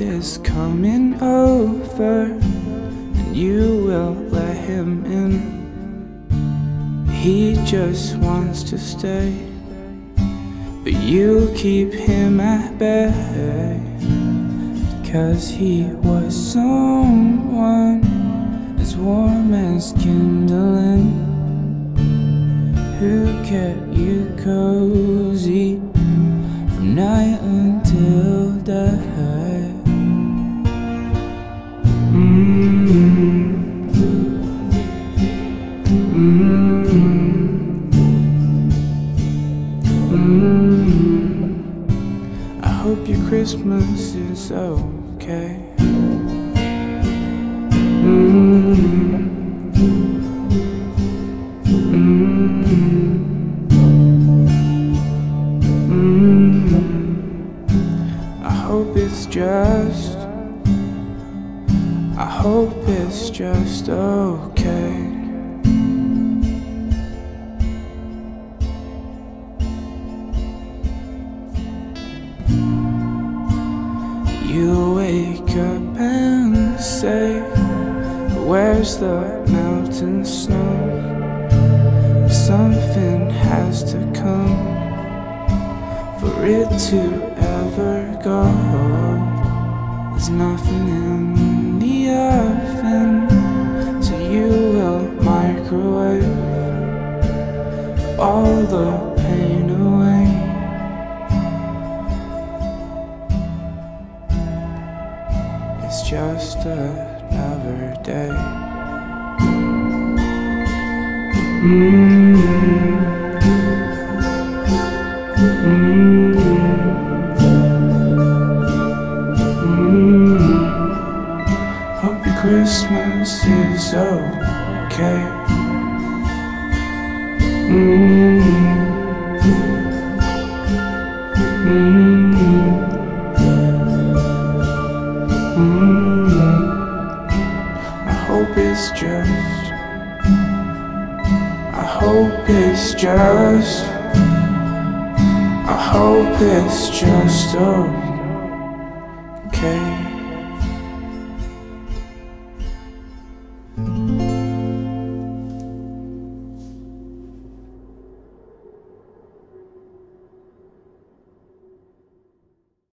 loved is coming over, and you will let him in. He just wants to stay, but you keep him at bay, because he was someone as warm as kindling, who kept you cozy from night until day. I hope your Christmas is okay. I hope it's just okay. You wake up and say, where's the melting snow? Something has to come for it to ever go. There's nothing in the oven, so you will microwave all the pain away. It's just another day. Christmas is okay. I hope it's just okay.